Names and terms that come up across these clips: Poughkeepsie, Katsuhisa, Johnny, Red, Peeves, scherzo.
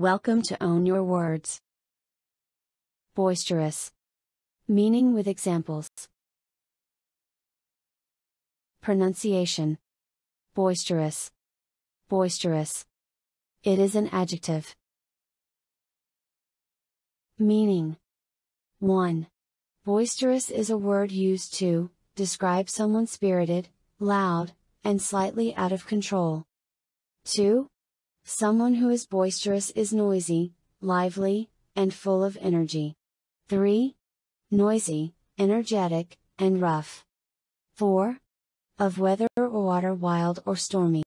Welcome to Own Your Words. Boisterous. Meaning with examples. Pronunciation. Boisterous. Boisterous. It is an adjective. Meaning. 1. Boisterous is a word used to describe someone spirited, loud, and slightly out of control. 2. Someone who is boisterous is noisy, lively, and full of energy. 3. Noisy, energetic, and rough. 4. Of weather or water, wild or stormy.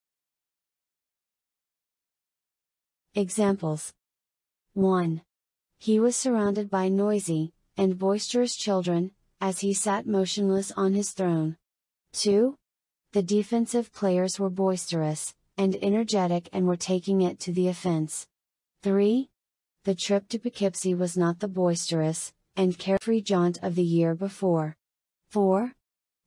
Examples. 1. He was surrounded by noisy and boisterous children, as he sat motionless on his throne. 2. The defensive players were boisterous and energetic and were taking it to the offense. 3. The trip to Poughkeepsie was not the boisterous and carefree jaunt of the year before. 4.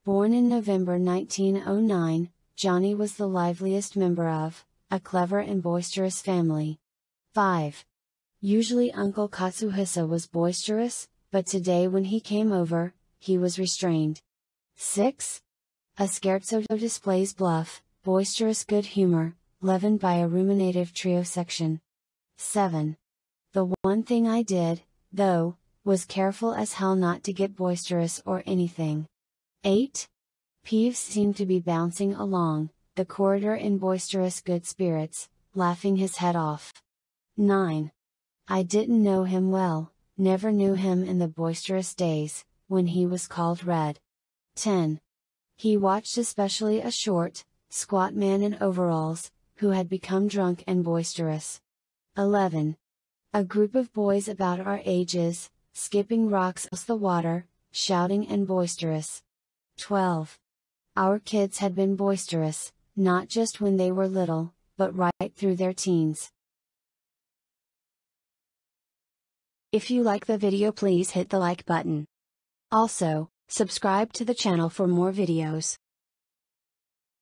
Born in November 1909, Johnny was the liveliest member of a clever and boisterous family. 5. Usually Uncle Katsuhisa was boisterous, but today when he came over, he was restrained. 6. A scherzo displays bluff, boisterous good humor, leavened by a ruminative trio section. 7. The one thing I did, though, was careful as hell not to get boisterous or anything. 8. Peeves seemed to be bouncing along the corridor in boisterous good spirits, laughing his head off. 9. I didn't know him well, never knew him in the boisterous days, when he was called Red. 10. He watched especially a short, squat man in overalls, who had become drunk and boisterous. 11. A group of boys about our ages, skipping rocks across the water, shouting and boisterous. 12. Our kids had been boisterous, not just when they were little, but right through their teens. If you like the video, please hit the like button. Also, subscribe to the channel for more videos.